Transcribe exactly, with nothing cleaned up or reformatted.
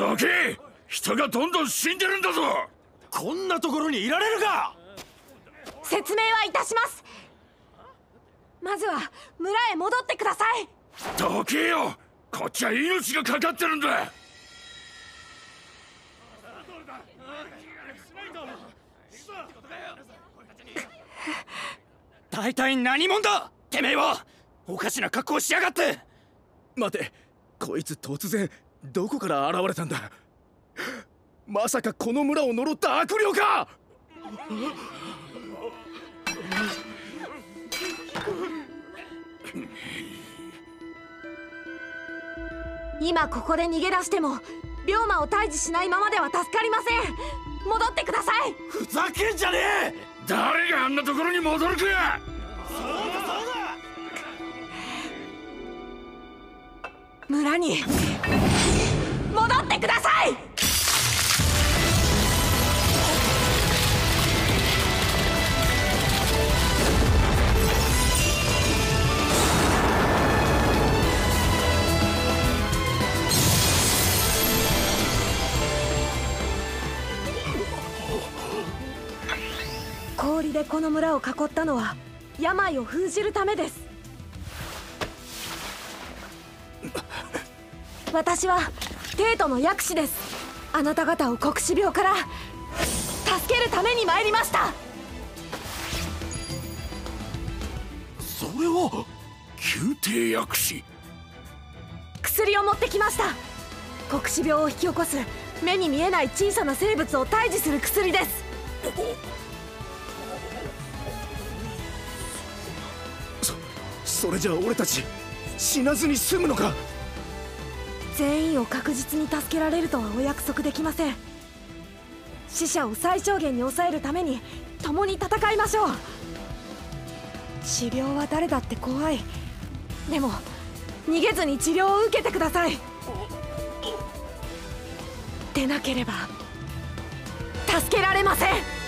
どけ！人がどんどん死んでるんだぞ。こんなところにいられるか。説明はいたします。まずは村へ戻ってください。どけよ、こっちは命がかかってるんだ。大体何者だてめえは。おかしな格好しやがって。待て、こいつ突然どこから現れたんだ。まさかこの村を呪った悪霊か。今ここで逃げ出しても龍馬を退治しないままでは助かりません。戻ってください。ふざけんじゃねえ。誰があんなところに戻るか。そうだそうだ。村に戻ってください。氷でこの村を囲ったのは病を封じるためです。私は帝都の薬師です。あなた方を黒死病から助けるために参りました。それは宮廷薬師。薬を持ってきました。黒死病を引き起こす目に見えない小さな生物を退治する薬です。それじゃあ俺たち死なずに済むのか。全員を確実に助けられるとはお約束できません。死者を最小限に抑えるために共に戦いましょう。死病は誰だって怖い。でも逃げずに治療を受けてください。でなければ助けられません。